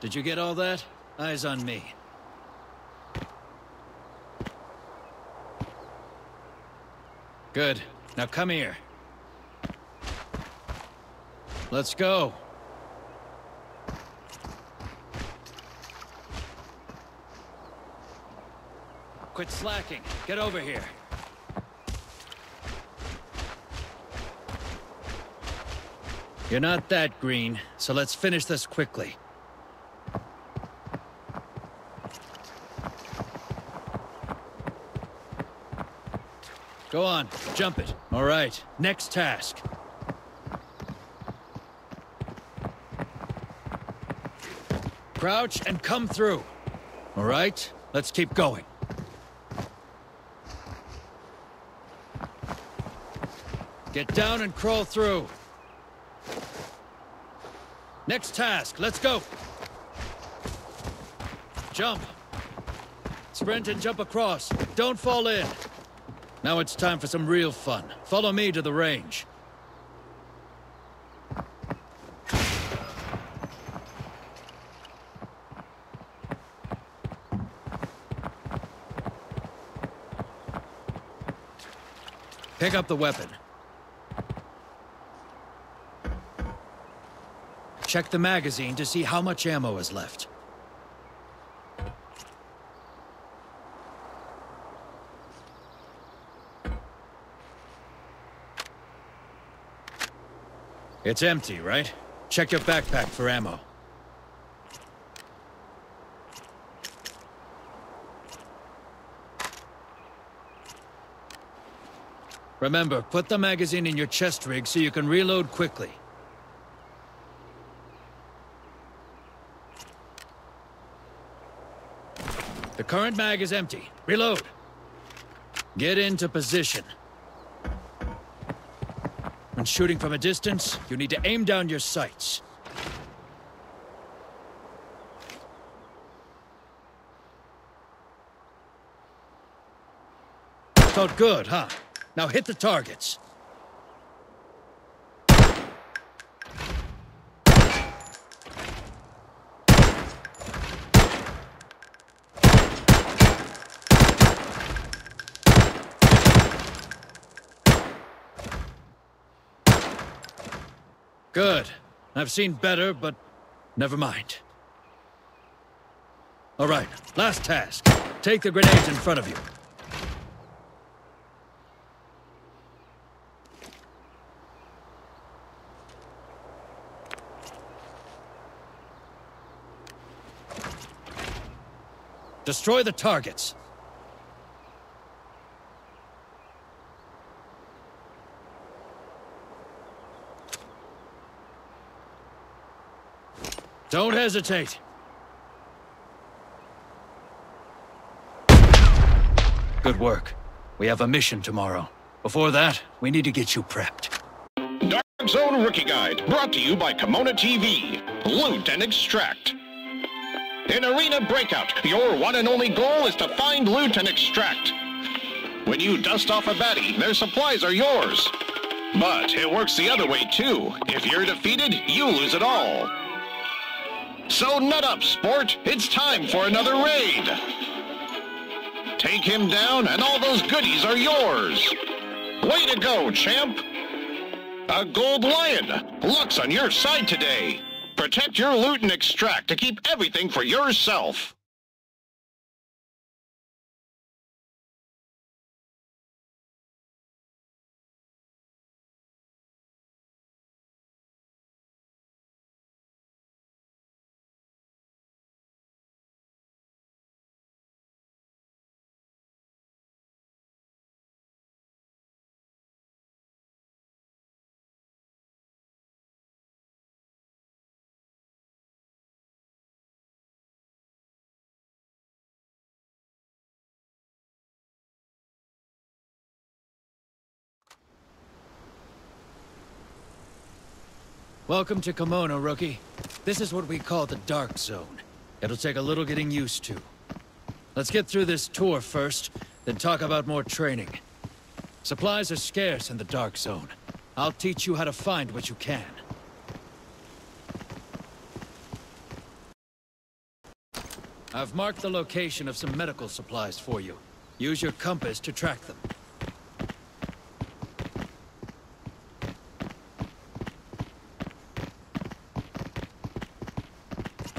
Did you get all that? Eyes on me. Good. Now come here. Let's go. Quit slacking. Get over here. You're not that green, so let's finish this quickly. Go on, jump it. All right, next task. Crouch and come through. All right, let's keep going. Get down and crawl through. Next task, let's go. Jump. Sprint and jump across. Don't fall in. Now it's time for some real fun. Follow me to the range. Pick up the weapon. Check the magazine to see how much ammo is left. It's empty, right? Check your backpack for ammo. Remember, put the magazine in your chest rig so you can reload quickly. The current mag is empty. Reload. Get into position. When shooting from a distance, you need to aim down your sights. Felt good, huh? Now hit the targets. Good. I've seen better, but never mind. All right, last task. Take the grenades in front of you. Destroy the targets. Don't hesitate. Good work. We have a mission tomorrow. Before that, we need to get you prepped. Dark Zone Rookie Guide, brought to you by Kimono TV. Loot and extract. In Arena Breakout, your one and only goal is to find loot and extract. When you dust off a baddie, their supplies are yours. But it works the other way, too. If you're defeated, you lose it all. So nut up, sport. It's time for another raid. Take him down, and all those goodies are yours. Way to go, champ. A gold lion. Luck's on your side today. Protect your loot and extract to keep everything for yourself. Welcome to Kimono, rookie. This is what we call the Dark Zone. It'll take a little getting used to. Let's get through this tour first, then talk about more training. Supplies are scarce in the Dark Zone. I'll teach you how to find what you can. I've marked the location of some medical supplies for you. Use your compass to track them.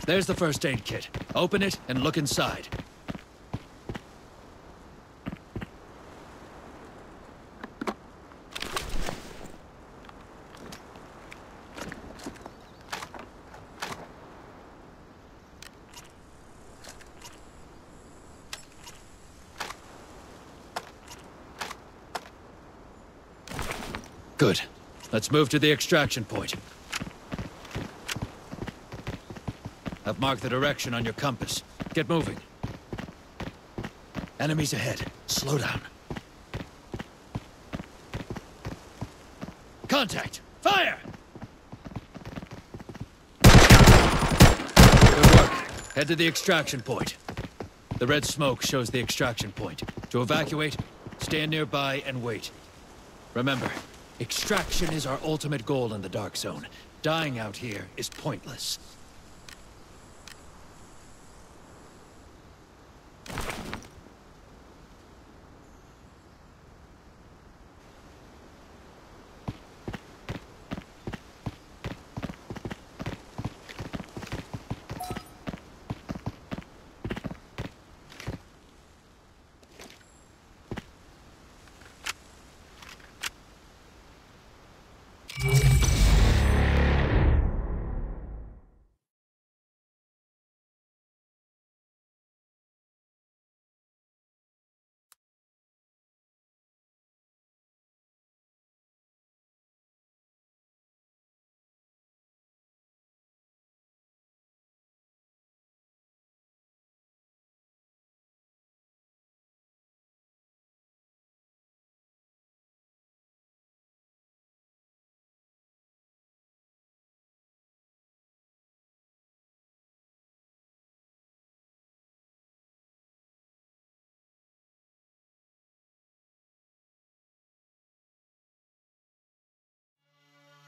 There's the first aid kit. Open it and look inside. Good. Let's move to the extraction point. I've marked the direction on your compass. Get moving. Enemies ahead. Slow down. Contact! Fire! Good work. Head to the extraction point. The red smoke shows the extraction point. To evacuate, stand nearby and wait. Remember, extraction is our ultimate goal in the Dark Zone. Dying out here is pointless.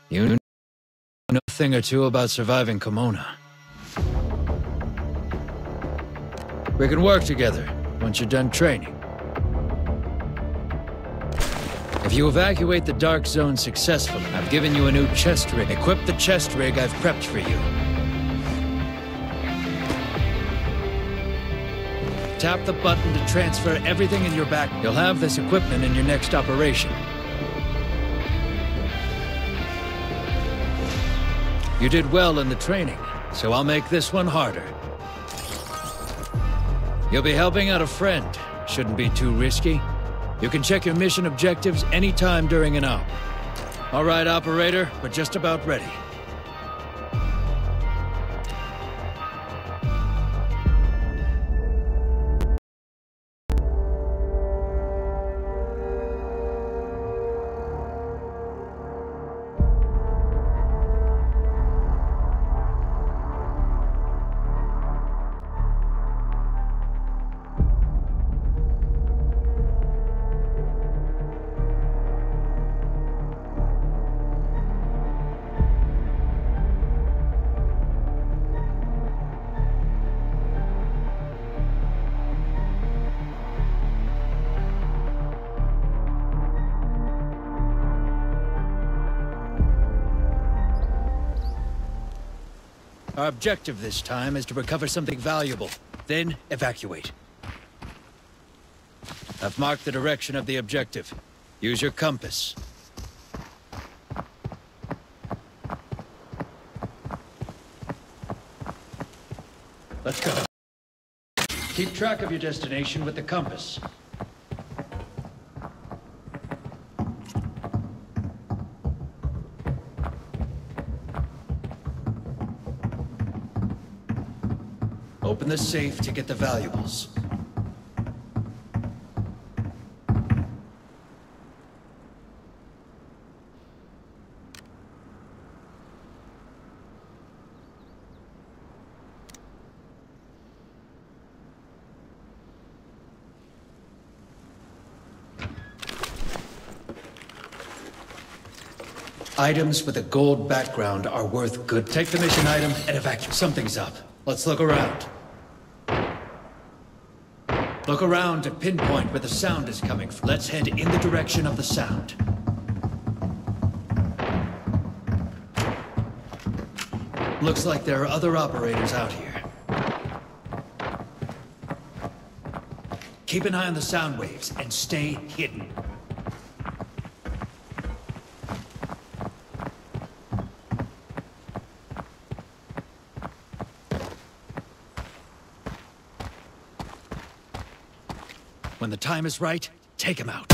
You know a thing or two about surviving Kimono. We can work together once you're done training. If you evacuate the Dark Zone successfully, I've given you a new chest rig. Equip the chest rig I've prepped for you. Tap the button to transfer everything in your back. You'll have this equipment in your next operation. You did well in the training, so I'll make this one harder. You'll be helping out a friend. Shouldn't be too risky. You can check your mission objectives anytime during an hour. All right, operator, we're just about ready. Our objective this time is to recover something valuable, then evacuate. I've marked the direction of the objective. Use your compass. Let's go. Keep track of your destination with the compass. Open the safe to get the valuables. Items with a gold background are worth good. Take the mission item and evacuate. Something's up. Let's look around. Look around to pinpoint where the sound is coming from. Let's head in the direction of the sound. Looks like there are other operators out here. Keep an eye on the sound waves and stay hidden. When the time is right, take him out.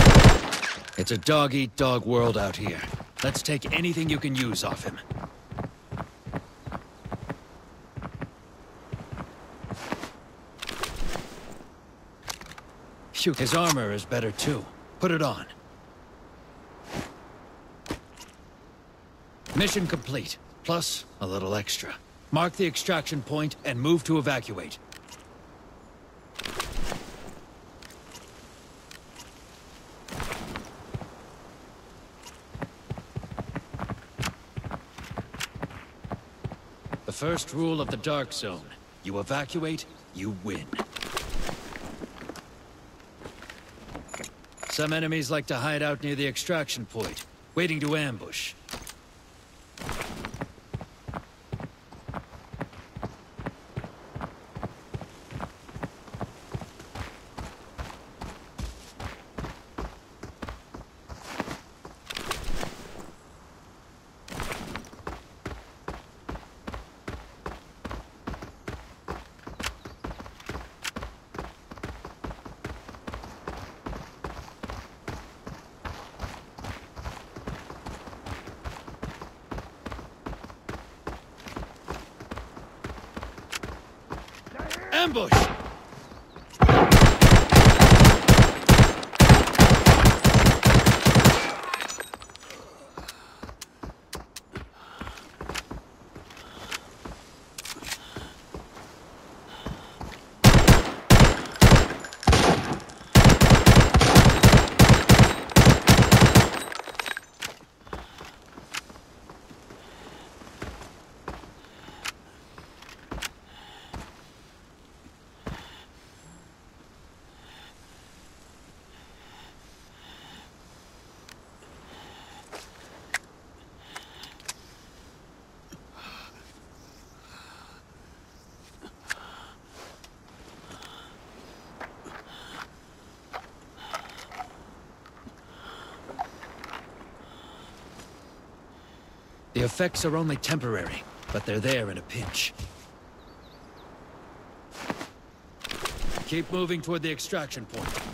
It's a dog-eat-dog world out here. Let's take anything you can use off him. Phew, his armor is better too. Put it on. Mission complete, plus a little extra. Mark the extraction point and move to evacuate. The first rule of the Dark Zone, you evacuate, you win. Some enemies like to hide out near the extraction point, waiting to ambush. Ambush! The effects are only temporary, but they're there in a pinch. Keep moving toward the extraction point.